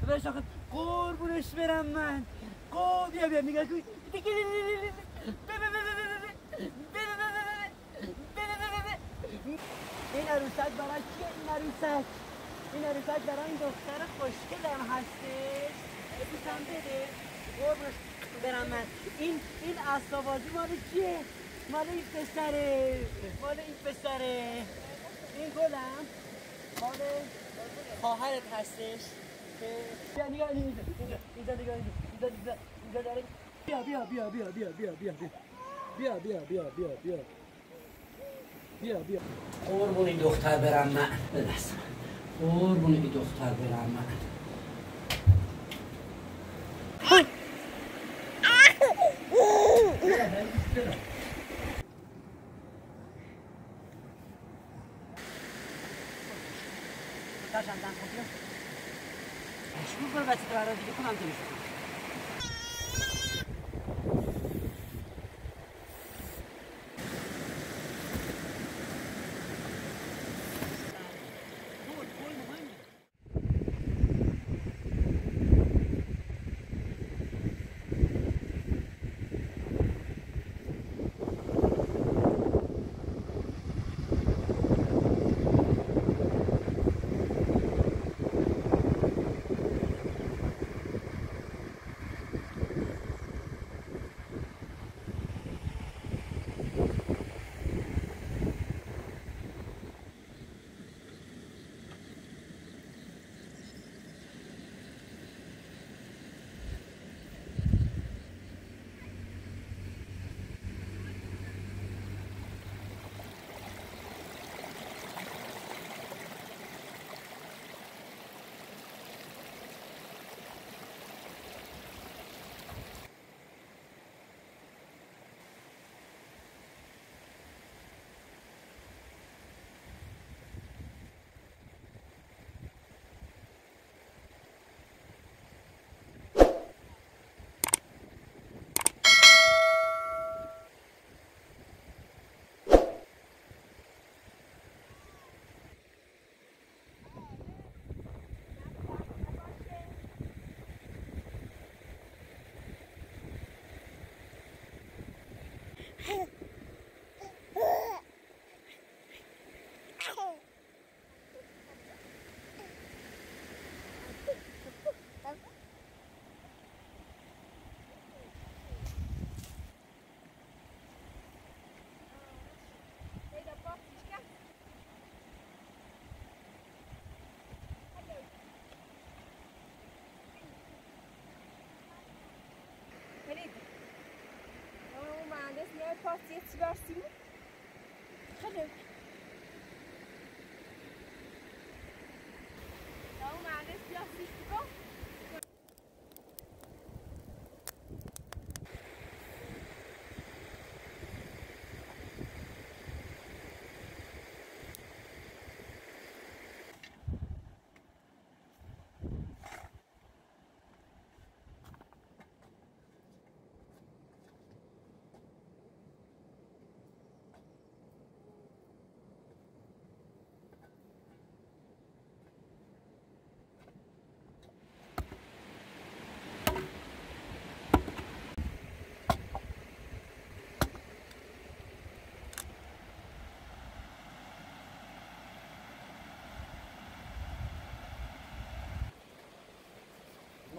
داداش آخه قربونش برم من بیا بیا نگاه کن این عروسک برای چیه این عروسک برای این دختر خوشگلم هستش بسم بده قربونش برم من این عصابازی مال چیه مال این پسره این گلم مال خواهرت هستش بیا نگاه اینجا بیا قربون این دختر برم من شکر بچه تو برای دیگه خونم تمیز کنم parti versin mi? Hadi. Tamam abi, ya sıkıştık.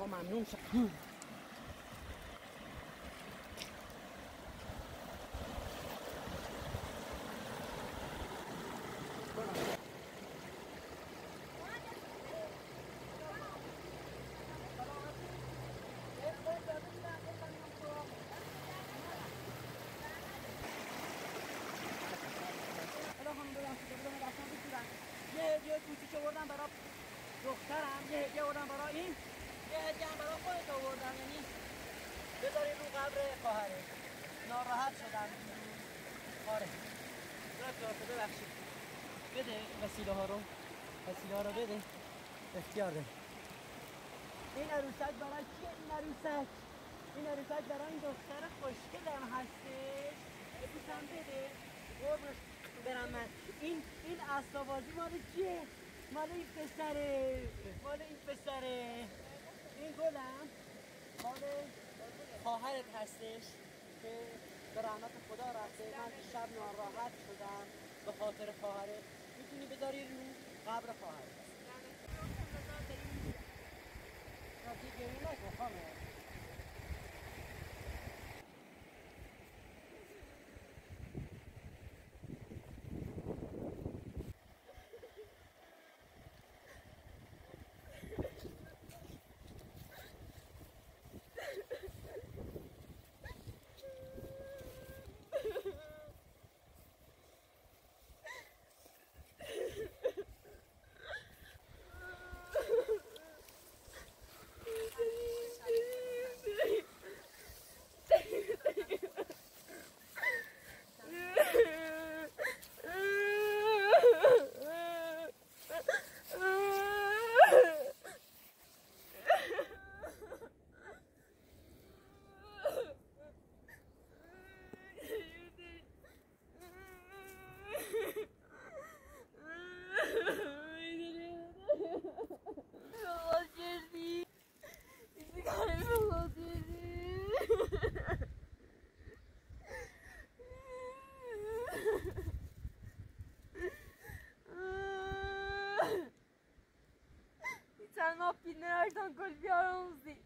ممنون شد قبر خواهره. ناراحت شدم. آره. رفت ببخشید. بده وسیله ها رو بده. اختیار ده. این عروسک برای چیه این عروسک؟ این عروسک برای این دختر خوشگلم هستش. بپوسم بده. قربونش برم من. این عصابازی مال چیه؟ مال این پسره. این گلم مال خواهرت هستش که به رحمت خدا رفته. من شب ناراحت شدم به خاطر خواهرت. میتونی بذاری رو قبر خواهرت. راضی گریه نکن خانم. Nereden gol bir aramız değil.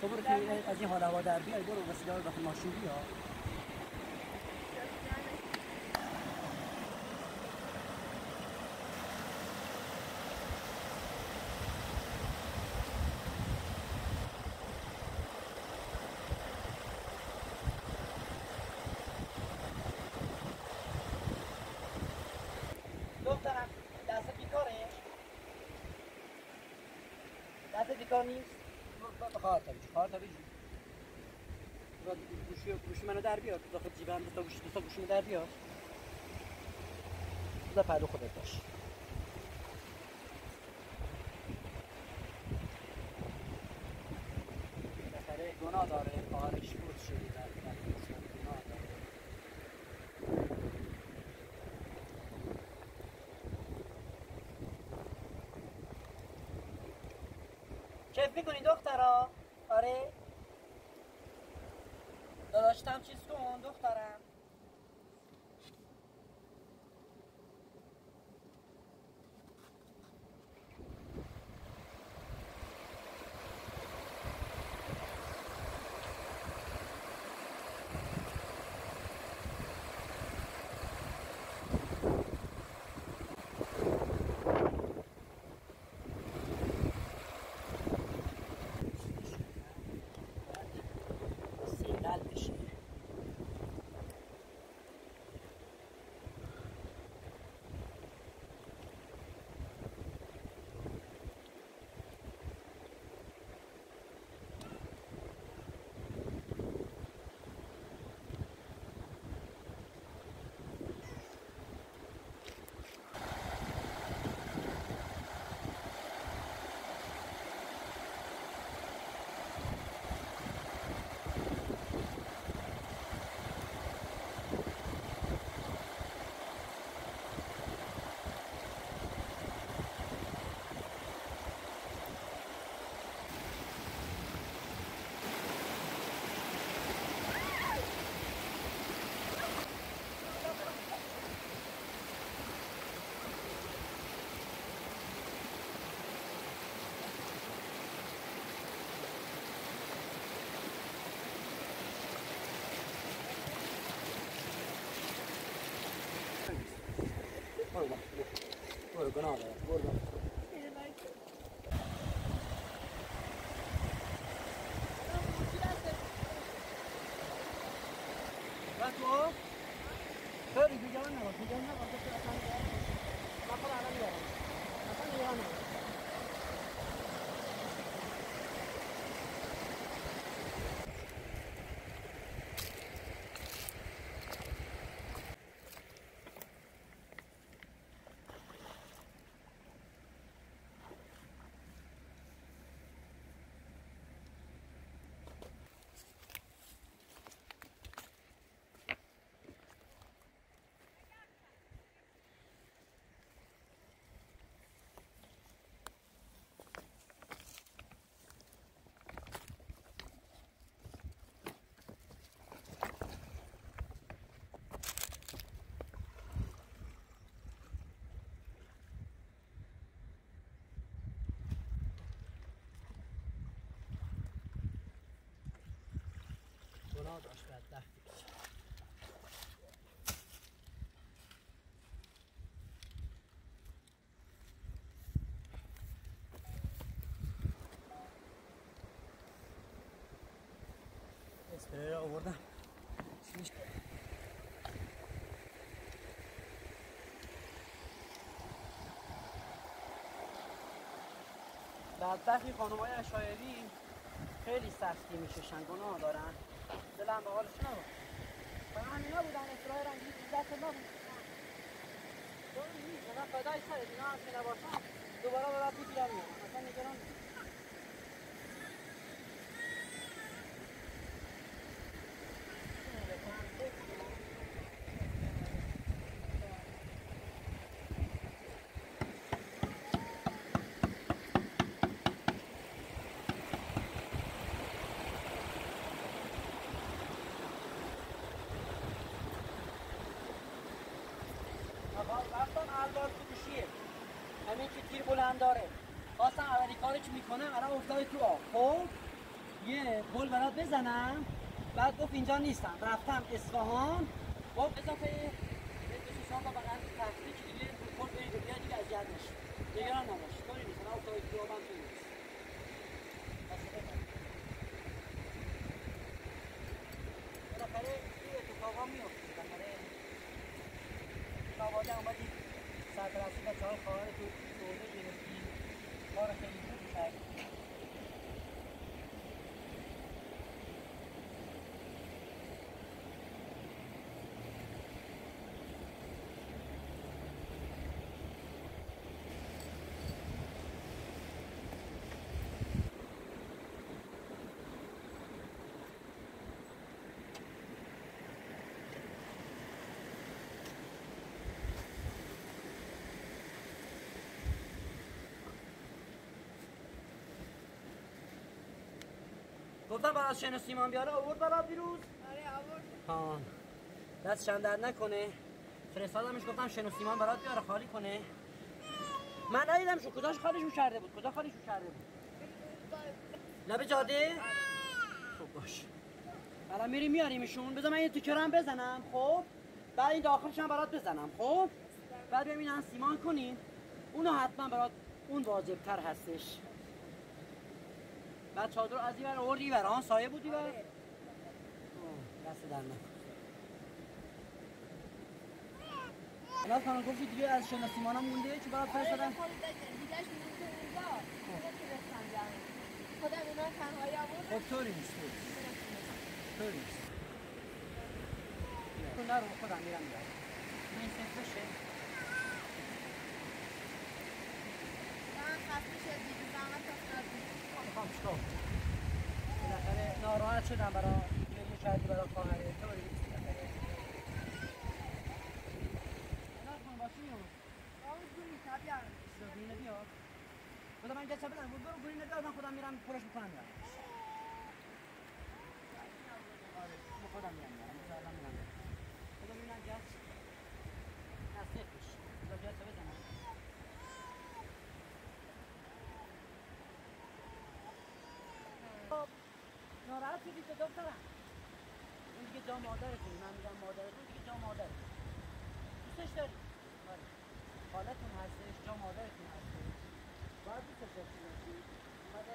Donduran. از این حال هوا در بیای برو وسیله رو بخون ماشین بیا دخترم دست بیکاره دست بیکار نیست بخار تا بیجی گوشی منو در بیار تو داخل جیبم بستا گوشی در بیار تو پهلو خودت باش بخره گناه داره خواهرش بود شدی در گناه داره کیف میکنی دخترا؟ آره؟ داداشتم چیز کن دخترم Esmerleri orada. Şimdi... بدبختی خانم‌های عشایری خیلی سختی می‌کشن، گناه دارن. دلم به حالش نبود. من همینا بودن اصلاح رنگی عزت ما بود. دارم نیست. من فدای سرت. اینا هم که نباشم دوباره به بعد بیدیگر میام. اصلا نگران نیست. بلند داره. خواستم اولی کاری که میکنم الان افتاده تو آب. خب یه گل برات بزنم. بعد گفت اینجا نیستم. رفتم اصفهان. با اضافه شما با بغل تحقیق دیگه خود برید دیگه از یاد نشه. نگران نباشید. کاری نیست. الان افتاده تو آبم تو نیست. بالاخره این اتفاقا میفته. بالاخره خانواده اومدی سرپرستی و چهار خواهر تو Thank you. گفتم برای شنو سیمان بیاره آورد برای بیروز؟ آره آورد. ها دست شندرد نکنه. فرستادمش گفتم شنو سیمان برات بیاره خالی کنه. من ندیدم شو کجاش خالیشو کرده بود. کجا خالیشو کرده بود؟ لب جاده؟ خب باش. الان میریم میاریمشون. بذار من یه تیکرم بزنم خب. بعد این داخلش هم برات بزنم خب. بعد ببینن سیمان کنین. اونو حتما برات اون واجب‌تر هستش. بعد چادر از این ور آورد این ور ها سایه بود این ور دست در نکن الان خانم گفتی دیگه از شنا سیمان ها مونده چی باید فرستادم؟ آره خود بزن دیگهش مونده اونجا خودم فرستم جمعی خودم اونا تنهایی آورد خب طوری نیست طوری نیست تو نرو خودم میرم میرم این سفر شد من خفه شد دیگه زحمت افتادم خواهم چکار بالاخره ناراحت شدم برای یه شرطی برای خواهره طوری بالاخره بلار کن باشی میام آمون گوری نیستا بیار چیزا گوری نبیار بلا من گرچه بدم برو گوری نبیار من خودم میرم پرش میکنم بیارم آره خودم میرم بیارم خودم میرم بیارم خودم میرم گرچه نصف بش بلا گرچه بدم ناراحت شدی که دخترم اون دیگه جا مادرتون من میگم مادرتون دیگه جا مادرتون دوستش داری؟ آره خالتون هستش، جا مادرتون هستش، باید بسازتون هستید، بعد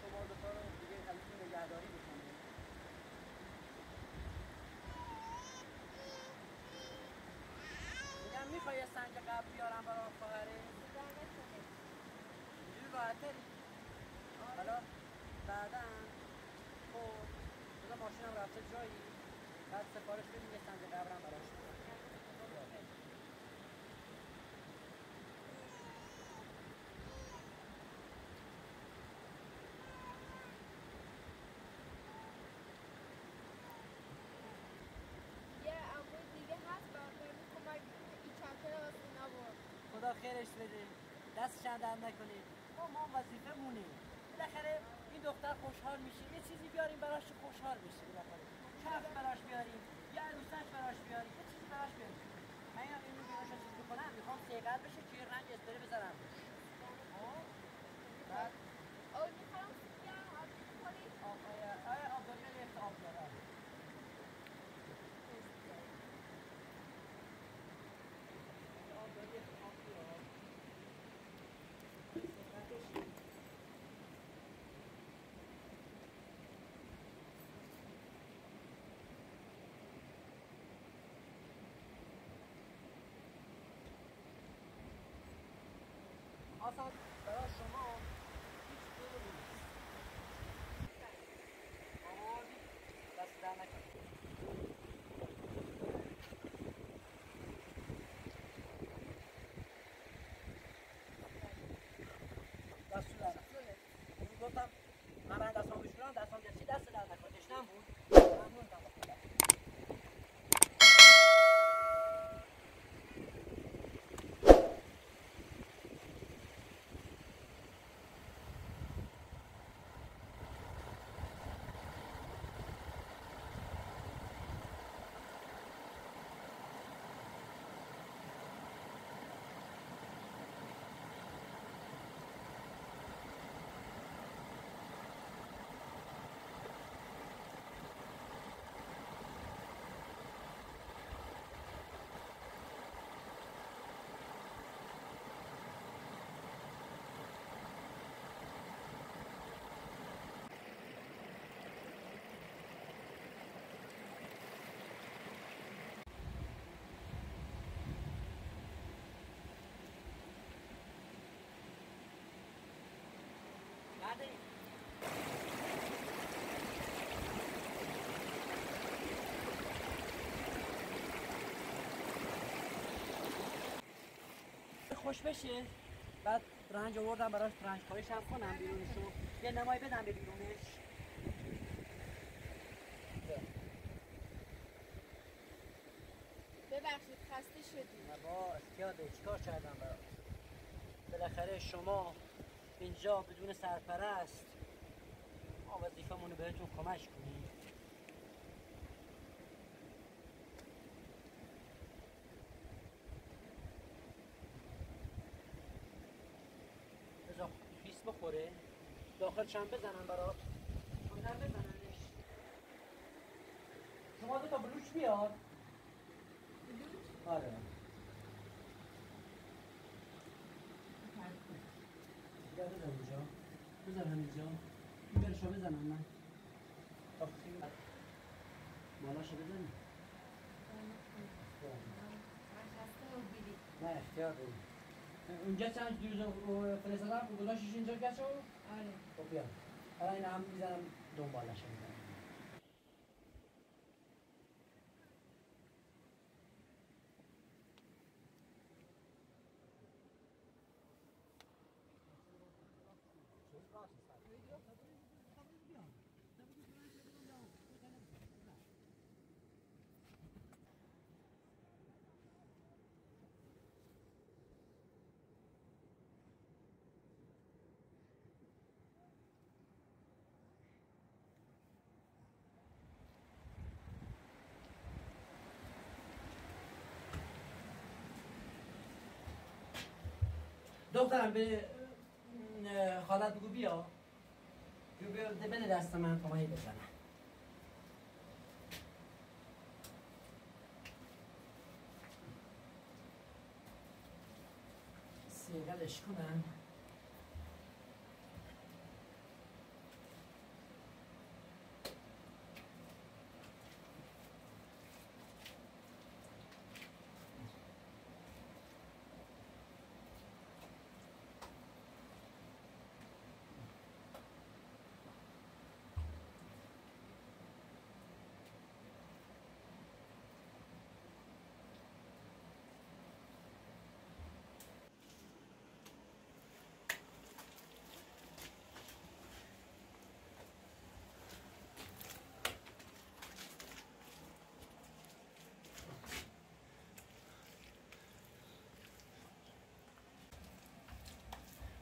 شما دوتا رو دیگه خلیتون نگهداری بکنید. میگم میخوایی سنگ قبل بیارم برای خواهره؟ اینجوری راحت‌تری. حالا بعدا خب بذار ماشینم رفته جایی، بعد سفارش بدیم یه سنگ قبرم براش بکنم. خدا خیرش بده، دستشان در نکنید. ما وظیفه مونه. بالاخره این دختر خوشحال میشه، یه چیزی بیاریم براش خوشحال بشه. بالاخره کفش براش بیاریم، یه عروسک براش بیاریم، یه چیزی براش بیاریم. من اینو براش چیز بکنم، میخوام سیغل بشه که رنگ استوری بذارم. بعد اول میخوام سیغل آب بخوری. آب داریم یه آب دارم. آسان برای شما هیچ دلو نیست. آوردی دست در نکنید. گفتم من برای دستان بشورم، دستان درسی دست در نکن، دشنم بود ممنون دم. خوش بشه، بعد رنج آوردم براش، رنج کاریش هم کنم، بیرونشو یه نمای بدم به بیرونش. ببخشید خسته شدید. بابا یاده چیکار کردم براش؟ بالاخره شما اینجا بدون سرپرست ما وظیفه‌مون رو بهتون کمک کنیم. بذار پیس بخوره داخلش هم بزنن برات، کندن بزننش. شما دوتا بلوچ بیار. بلوچ؟ آره بذار اینجا، بذار همینجا، این برشو بزنم من بالاشو بزنم. نه اختیار داریم. اونجا چند دیوز فرستادم گذاشتیش اینجا کشو؟ آره. خب بیا حالا این هم میزنم دنبالشو میزنم. دخترم به خالت بگو بیا، بده دست من کمایی بزنم. سیغلش کنم.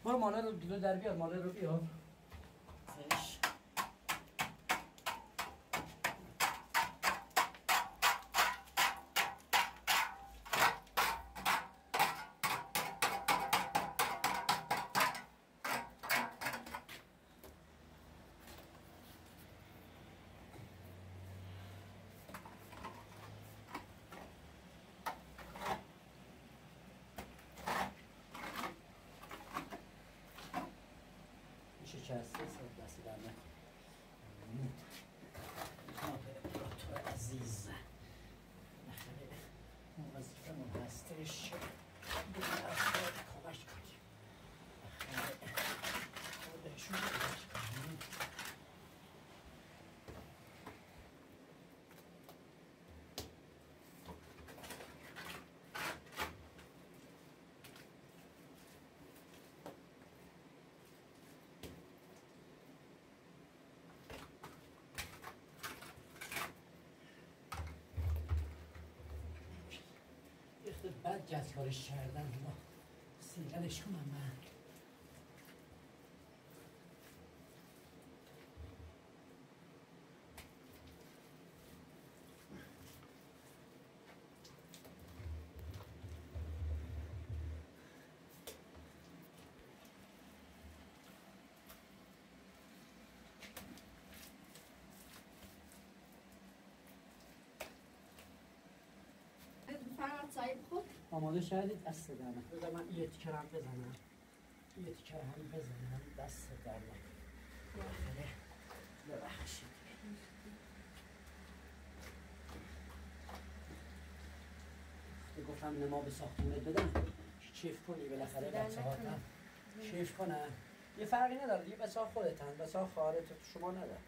برو ماله رو دلو در بیار، ماله رو بیار. زش. شکسته صد دستی در نکنید خاطر تو عزیز نخیره اون وظیفه من هستش به افراد کمک کنیم نخیره خودشون کمک کنیم بعد جزکارش کردم با سیغلش کنم من صاحب خود آماده شدید دست در نکن بذار من یه تیکر هم بزنم دست در نکن ببخشید گفتم نما به ساختمونت بدم شیف کنی بالاخره بچه ها شیف کنم یه فرقی نداره دیگه بچه ها خودتن بچه ها خواهرت شما نداره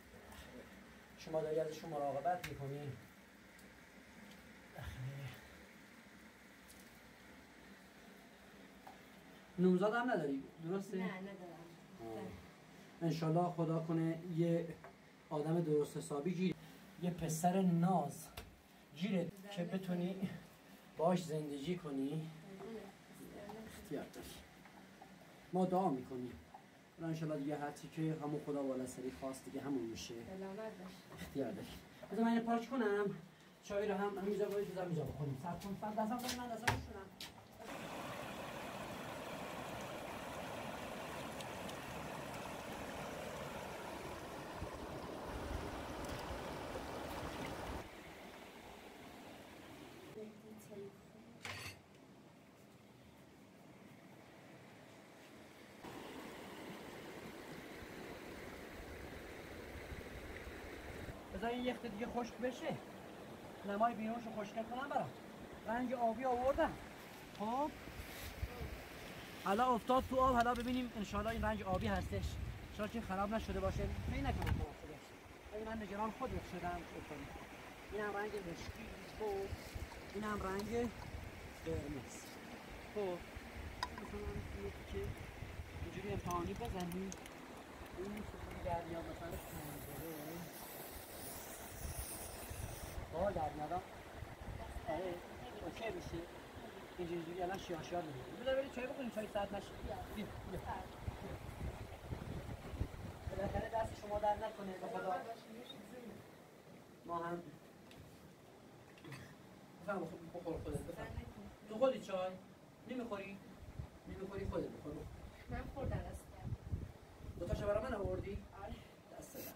شما داری ازشون مراقبت میکنی نوزاد هم نداری؟ درسته؟ نه ندارم انشالله خدا کنه یه آدم درست حسابی گیر یه پسر ناز گیرت که بتونی باش زندگی کنی اختیار داری ما دعا میکنیم انشالله دیگه حتی که همون خدا والا سری خواست دیگه همون میشه اختیار داری بذار من پارچ کنم چای رو هم همینجا باید همینجا بخوریم سر کن فرد دستم کنم من دستم کنم بذار این یخت دیگه خشک بشه نمای بیرونش رو خشک کنم برام رنگ آبی آوردم خب حالا افتاد تو آب حالا ببینیم انشالله این رنگ آبی هستش شاید چی خراب نشده باشه فکر نکنم خراب شده ولی من نگران خودم شدم این هم رنگ مشکی خب این هم رنگ قرمز خب اینجوری امتحانی بزنیم این سفر دریا مثلا بابا در ندام آره اوکی میشه اینجوری الان شیاشیار میدیم بذار بریم چای بکنیم چای سرد نشه بیا بیا بالاخره دست شما درد نکنه بخدا ما هم بفهم بخور خودت بفهم تو خوری چای نمیخوری خودت بخور من خوردم دست دو تاشو برای من آوردی آره دست درد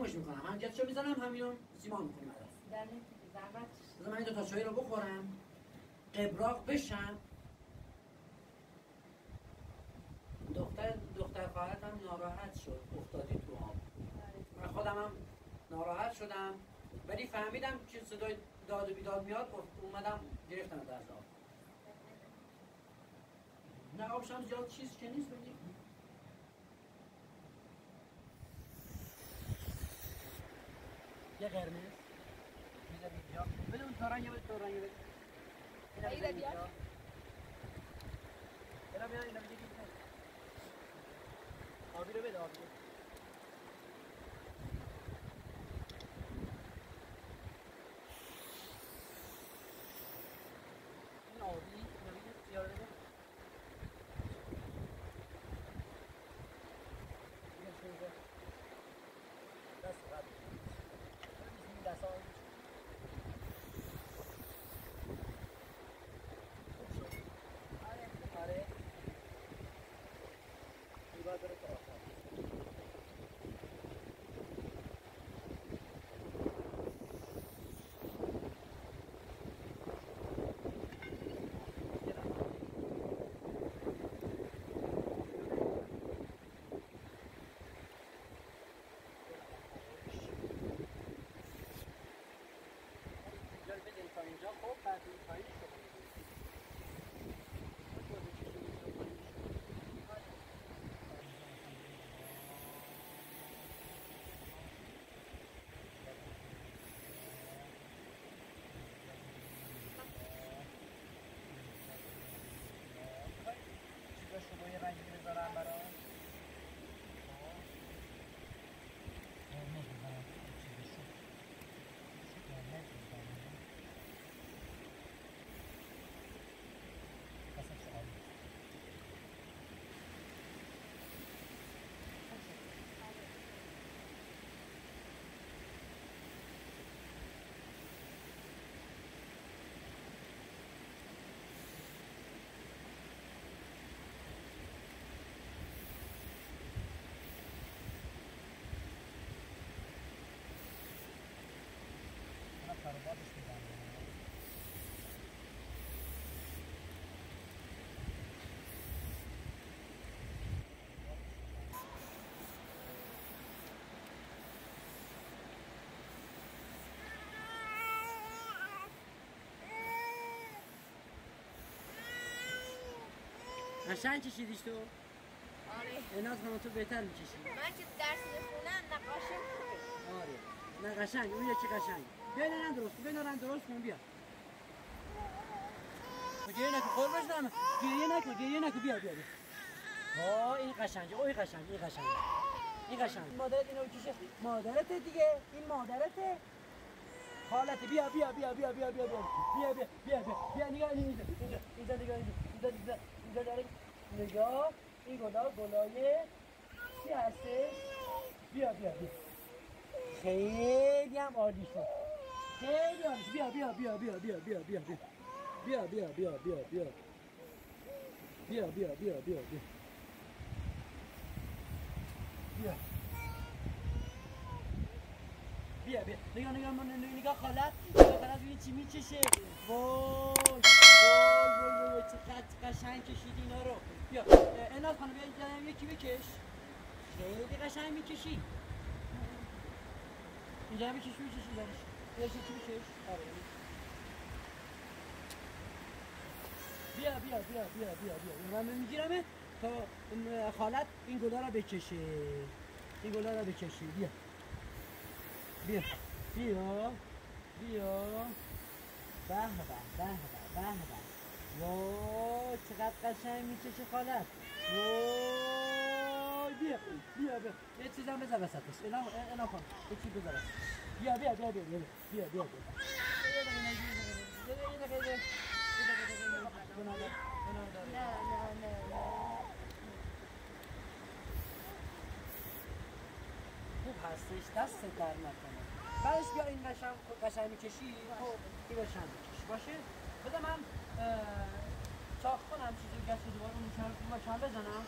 تمامش میکنم. هم گچو میزنم همینو سیمان میکنم. بله. زحمت بذار من دو تا چای رو بخورم. قبراق بشم. دختر خواهرم ناراحت شد، افتادی تو آب. من خودم هم ناراحت شدم ولی فهمیدم که صدای داد و بیداد میاد، اومدم گرفتم از آب. نه آبش هم زیاد چیز که نیست بگیم. یه قرمز میزه بیدیا بده اون تارنگه بده تارنگه بده ایده بیدیا ایده بیدیا ایده بیدیا آبی رو بده آبی رو این آبی نمیده سیاره بده این شوزه دست قبل دست آبی شد آره آره دیوار داره تا قشنگ کشیدیش تو؟ آره ایناز همون تو بهتر میکشی من که درس میخونم نقاشه میکنم آره نه قشنگ اون یکی قشنگ بینارن درست کن بیا گریه نکن قربش نمه گریه نکن بیا آه این قشنگه این قشنگه مادرت اینو کشه مادرته دیگه این مادرته حالت بیا نگاه اینجا اینجا داره نگاه این گلایه چی هستش بیا خیلی هم عالی شد خیلی عالی شد بیا بیا نگاه خالت ببین چی میچشه وای چقدر قشنگ کشیدی اینا رو بیا ایناز خانم بیا یکی بکش خیلی قشنگ میکشی اینجا میکشی درش بکش آره بیا من میگیرمه تا خالت این گلا رو بکشه بیا به وای چقدر قشنگ میکشه خالت وای بیا یه چیزم بذار وسطش اینا کن یه چیز بذار بیا خوب هستش دست در نکنه بعدش بیا این قشنگ میکشی این قشنگ میکش باشه بذار من چاخ کنم چیزی گشت دوباره اون چند بزنم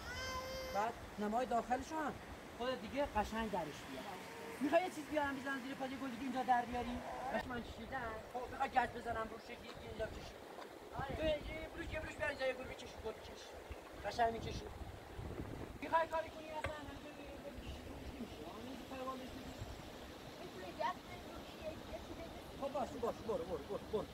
بعد نمای داخلشو هم خود دیگه قشنگ درش بیاد میخوای چیز بیارم بزنم زیر پای گلی که اینجا در بیاریم؟ باشه من چیدم. خب میخوای گاز بزنم روش یکی که اینجا بکشی. آره. یه بروش بیار اینجا یه گل بکش گل بکش. قشنگ میکشی. میخوای کاری کنی اصلا اینجا بکشی میشه. اون پروانه نیست. میتونی گاز بزنی یه خب باش برو.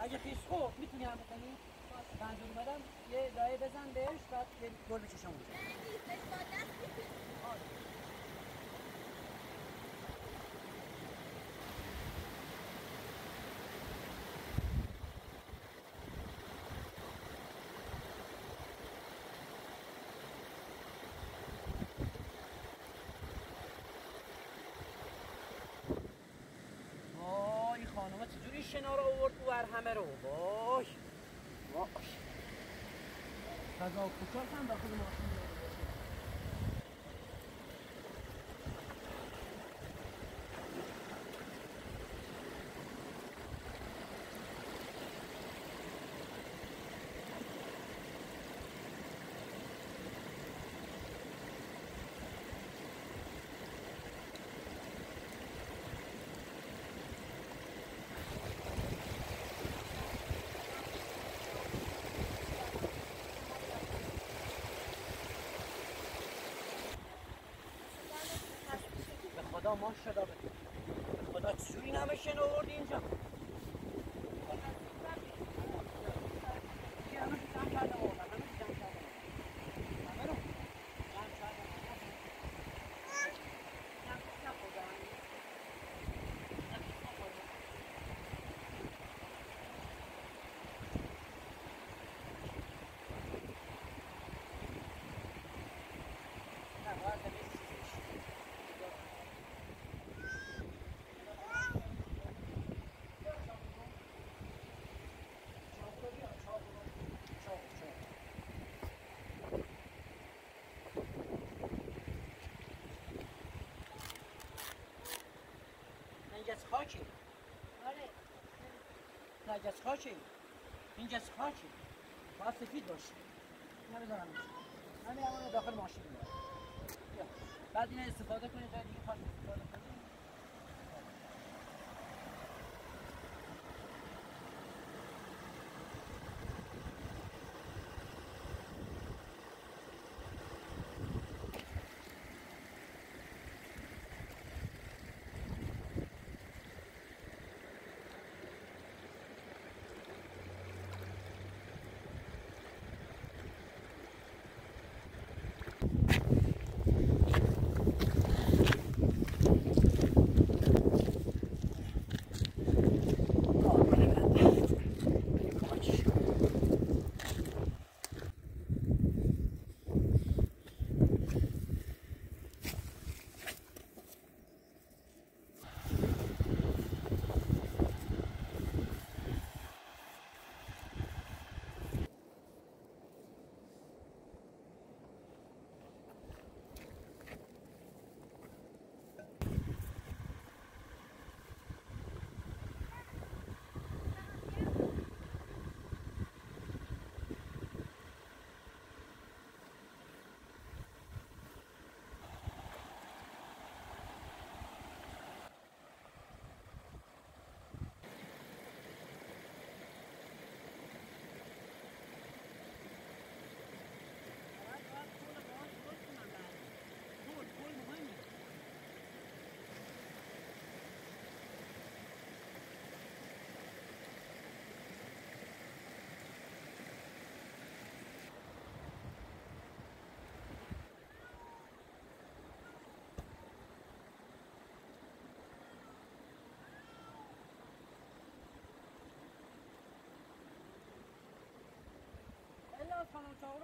اگه خیس خوب میتونی هم بکنی؟ بنج اومدم یه دایه بزن بهش بعد یه گل بچشم اونجا. شنارا آورد بر همه رو باش باش قضا و کچار هم داخل ماشین خدا ما شده بده خدا چوری نمیشه نورد اینجا خاکی آره نگه از خاکی اینجا از خاکی باید سفید باشه نمیدارم همین همون داخل ماشین باشه بعد این استفاده کنید جای دیگه خاکی استفاده کنید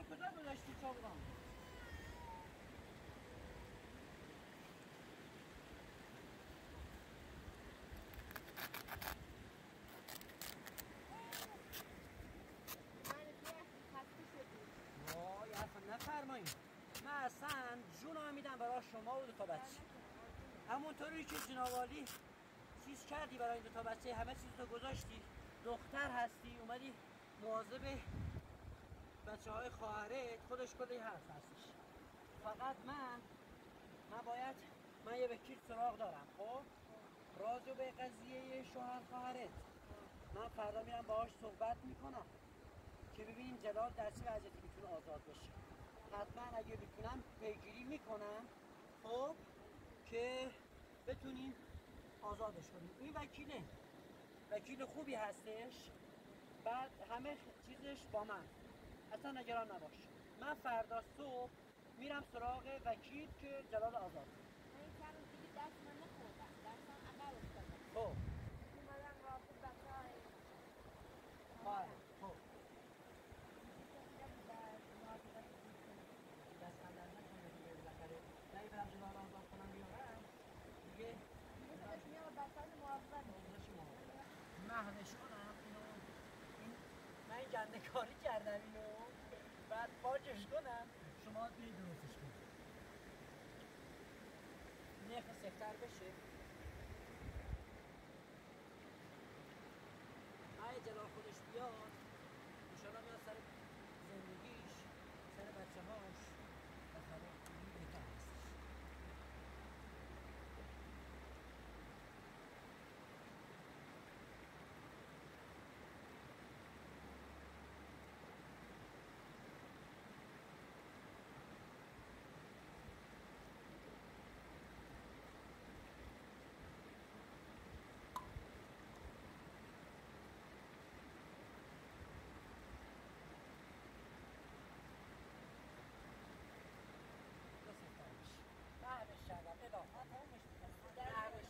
Köprüde birleşti çavran. وای اصلا نفرمایید، من اصلا جونم میدم برای شما و دو تا بچه. همونطوری که جنابالی چیز کردی برای این دو تا بچه، همه چیز تو گذاشتی، دختر هستی اومدی مواظب بچه های خواهرت، خودش کلی حرف هستش. فقط من باید، من یه وکیل سراغ دارم خب، راجع به قضیه شوهر خواهرت من فردا میرم باهاش صحبت میکنم که ببینیم جلال در چه وضعیتی میتونه آزاد بشه. حتما اگه بتونم پیگیری میکنم خب که بتونیم آزادش کنیم. این وکیل خوبی هستش، بعد همه چیزش با من، اصلا نگران نباش. من فردا صبح میرم سراغ وکیل که جلال آزاد کنه. من چند روز دیگه دست من نخوردم، دستم عقب افتادم. خب اومدم رابطه بچه های خب دست خندر نکنه دیگه، بالاخره نهی برم جلال آزاد کنم بیارم دیگه بسیدش میام بسید محافظت مهدشونم اینو، من گنده کاری کردم اینو، بعد پاکش کنم شما دیگه درستش کنید نرخ سفتر بشه. اگه جلال خودش بیاد انشاءالله میاد سر زندگیش، سر بچه هاش بخواه این بکن هستش.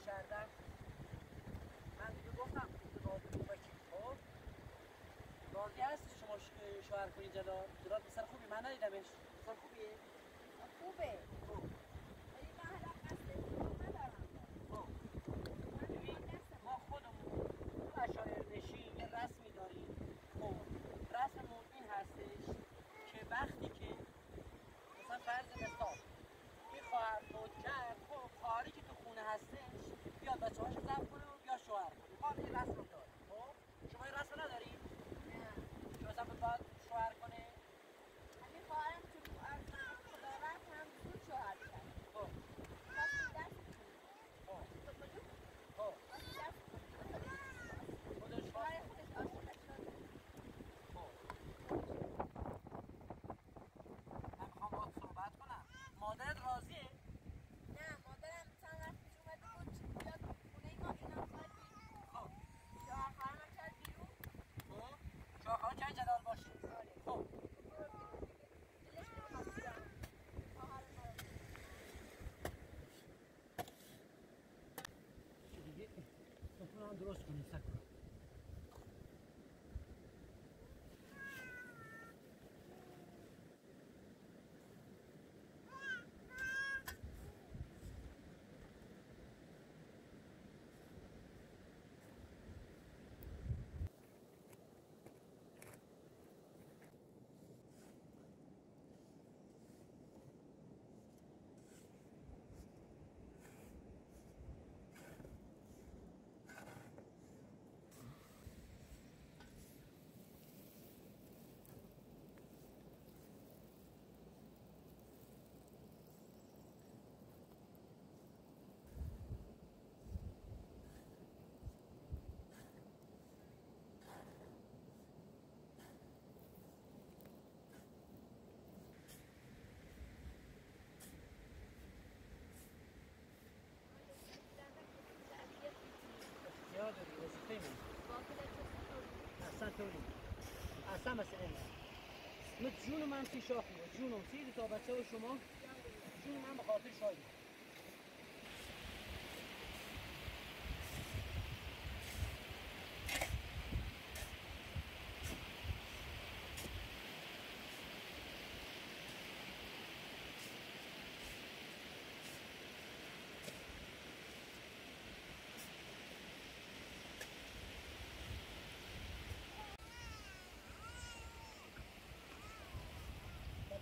شردم من دیگه گفتم که راضی باشید خب، راضی هست شما شوهر کنید جلال؟ جلال بسر خوبی، من ندیدمش، بسر خوبیه؟ خوبه خوب ولی من حالا قصد خوب ندارم. خب ببین ما خودمون تو عشایر نشین یه رسمی داریم خب، رسممون این هستش که وقتی که مثلا فرض مثال خواهر بود کرد خب، خواهری که تو خونه هستش بیاد بچه هاش زب کنه و بیا شوهر کنه. خواهر این رسم رو داره خب، شما این رسم نداری؟ نه که مثلا باید شوهر کنه؟ اگه خواهرم تو خداوند هم بود شوهر کرد خب، خواهر دست کنه خب، خودش خواهر خودش آشده شده خب. من میخوام باید صحبت کنم. مادرت راضیه؟ نه مادرم چند وقت پیش اومده بود بیاد خونه ما، اینم خواهد بیرون خب، شوهر خواهرم کرد بیرون خب، شوهر خواهرم چند جلال باشه؟ آره خب دلش نمیخواست بیرون خواهرم چه دیگه؟ سفره هم درست کنیم سکر اصلا مسئله نه، جون من پیش آخیه، جونم سیدی تا بچه و شما جون من بخاطر شایده.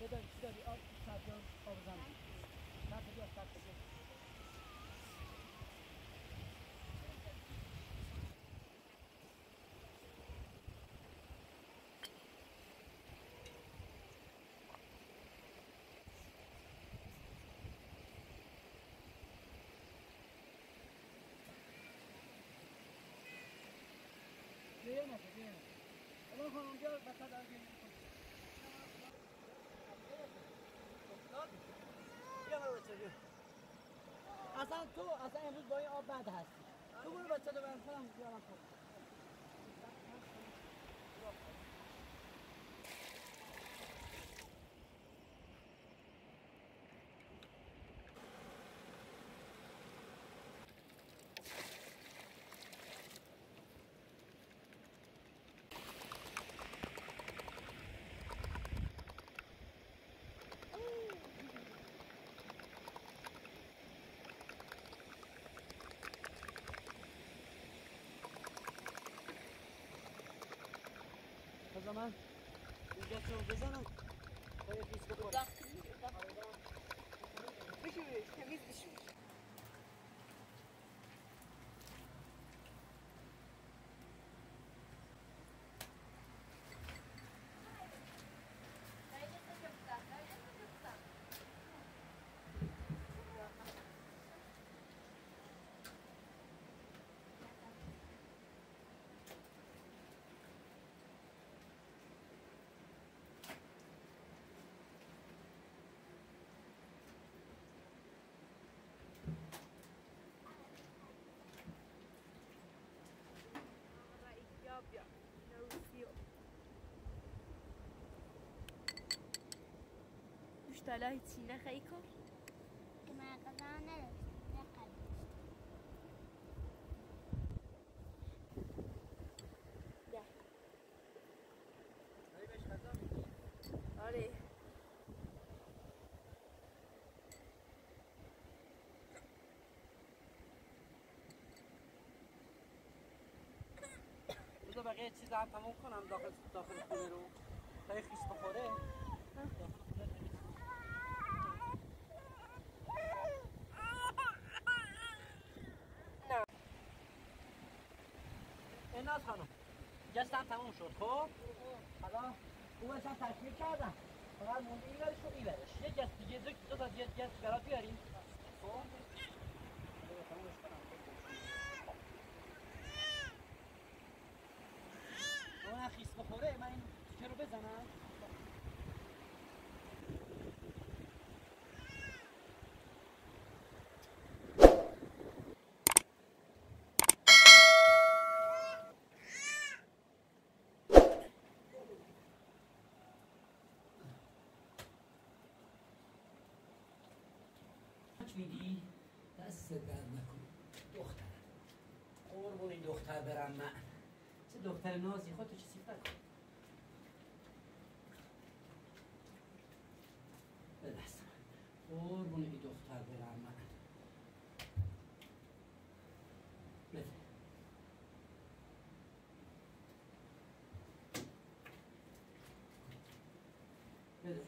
بدارید داری آب سرجان آب زن سرجان سرجان دیگه اما خانم جا بسید آگه اصلا تو امروز با این آب بد هستی تو برو بچه دو برسن هم جا من O zaman uzatıyoruz o zaman. Evet, uzatıyoruz. Düşürüyoruz, temiz düşürüyoruz. دلای چینه خیلی کن که من قضا نداشت نقدیشت ده داری بهش قضا میگی؟ آره بذار بقیه چیز هم تموم کنم داخل خونه رو تا یه خیش بخوره ناز خانم جستم تموم شد خب حالا خوبش هم تشکیل کردم فقط مونده این برش و این برش یک جست دیگه دو تا جست برات بیاریم خب تمومش کنم اون خیس بخوره من این تیکه رو بزنم میدی دست درد نکن دخترم قربون این دختر برم من چه دختر نازی خودتو چه سیفت کن به دست من قربون این دختر برم من بده بده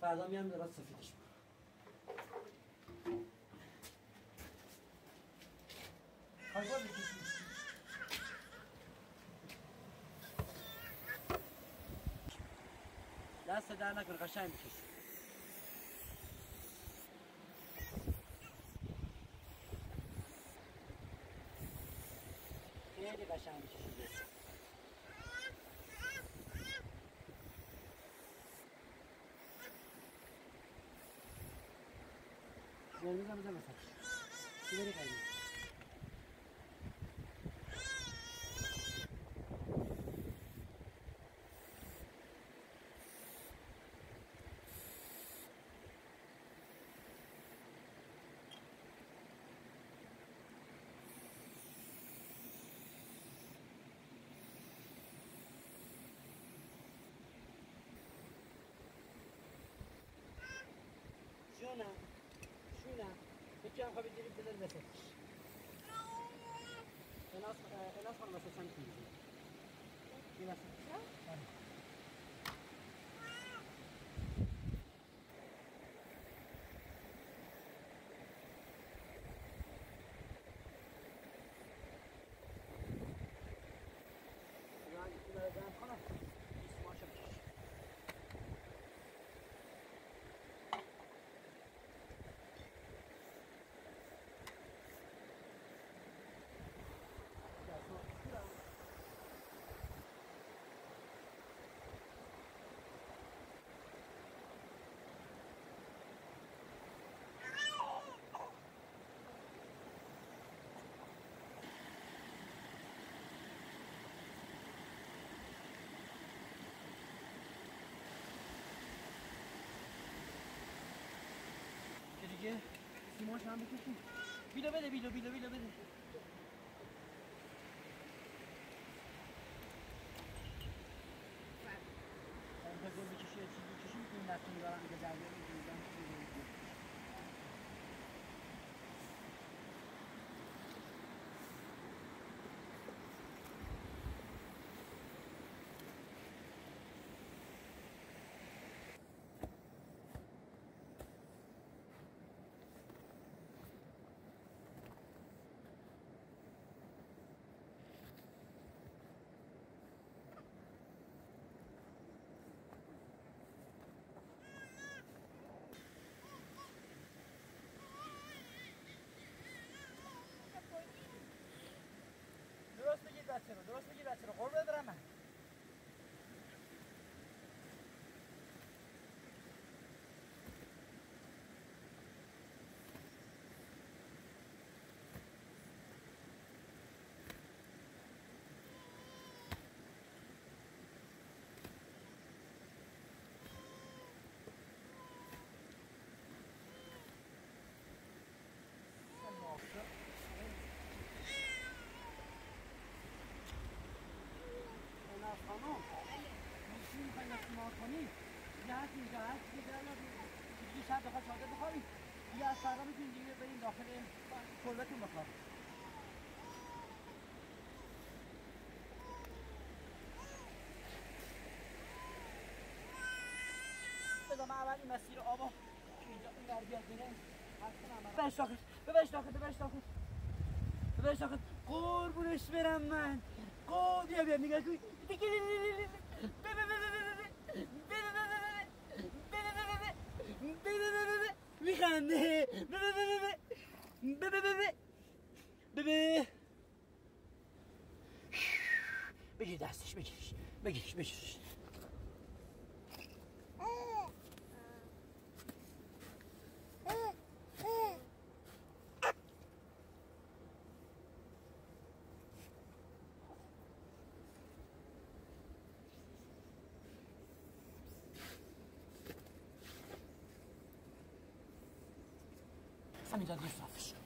فردا میام درست سفیدش میکنم خواهی باید هسه دا ناكل قشايم بخيس. خیلی قشنگ کشیده. بزن مثلا. ببری قلیم. شونا بكي عم خبي تجيب بدل مسكش الأصفر مسكش عم تيجي في مسكش يعني كل هذا خلاص اسمه شمش دیگه سیماش هم بکشیم بیلو بده بیلو بیلو بیلو بده اونجا گل بکشی چیز بکشیم که این نفتون دارم به درگه بگیردم درست بگیر بچه رو قول بدارم من کنید یه هست دیگه دیگه شب بخواد چادر بخوابید دیگه از فردا میتونید دیگه برید داخل کلبتون بخوابید بذار من اول این مسیر آبا اینجا این در بیاد بینه ببرش داخل ببرش داخل قربونش برم من قرب بیا نگاه کنید میخنده بگیر دستش بگیرش همینجا دیگه صافش کن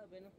نظر بینم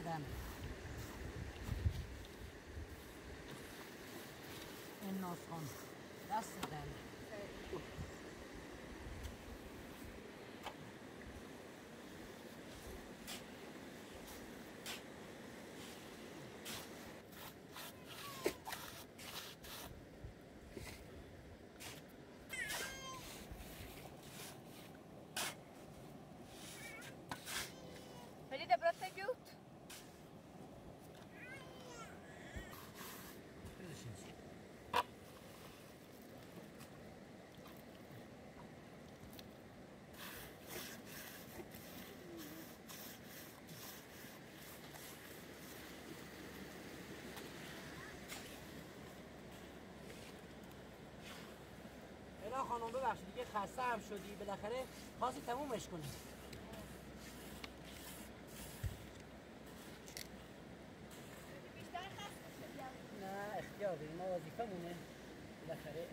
to them. And not on. That's the day. Feride, bırak da götür. اینا خانم ببخشید دیگه خسته هم شدی، بالاخره خواستی تمومش کنی. نه اختیار داریم، ما وظیفه مونه بالاخره.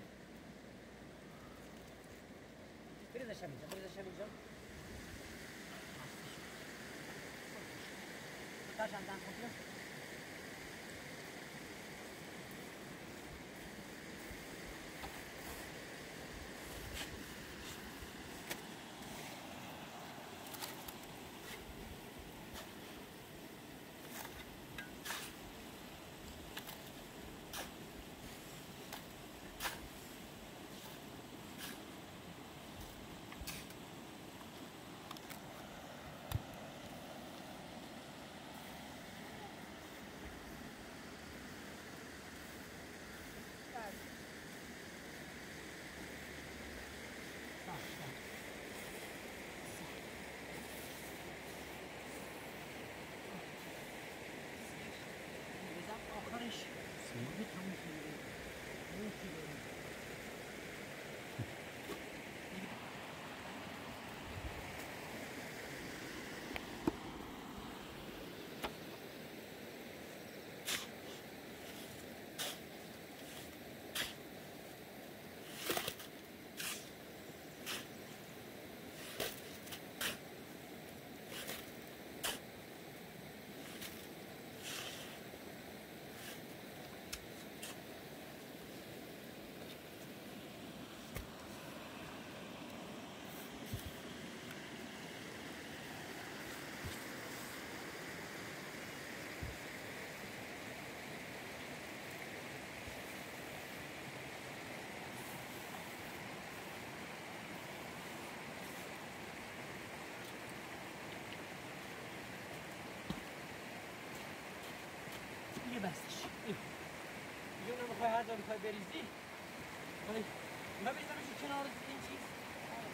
بریزشم اینجا، بریزشم اینجا. باشم دن خوبیم. آخرش سیمانی تموم شده اون شده بستش. یه اونو میخوای هر جا میخوای بریزی من بریزمش کنار دیگه این چیز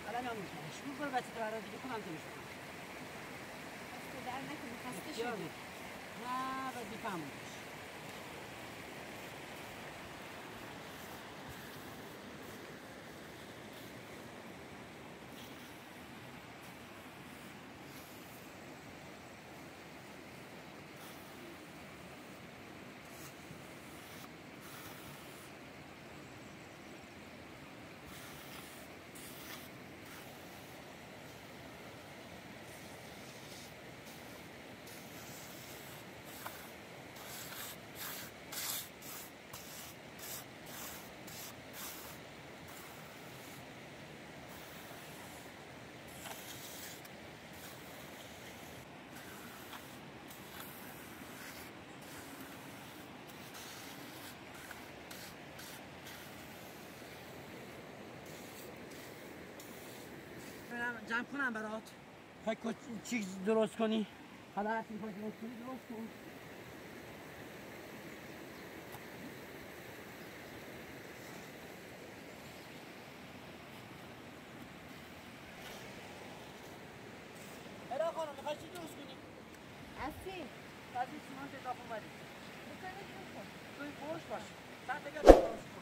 الان هم میکنش رو برو بسید رو دیگه کنم زمش کنم بسته در نکنی خسته شدی نه وزیفه همون باشه جمع کنم برات خواهی چیز درست کنی حالا هر چیز خواهی درست کنی درست کن ایرا خانم میخوای چی درست کنی؟ هستی از این سیمان تطاف اومدی بکنی درست کن توی پروش باش بعد بگم درست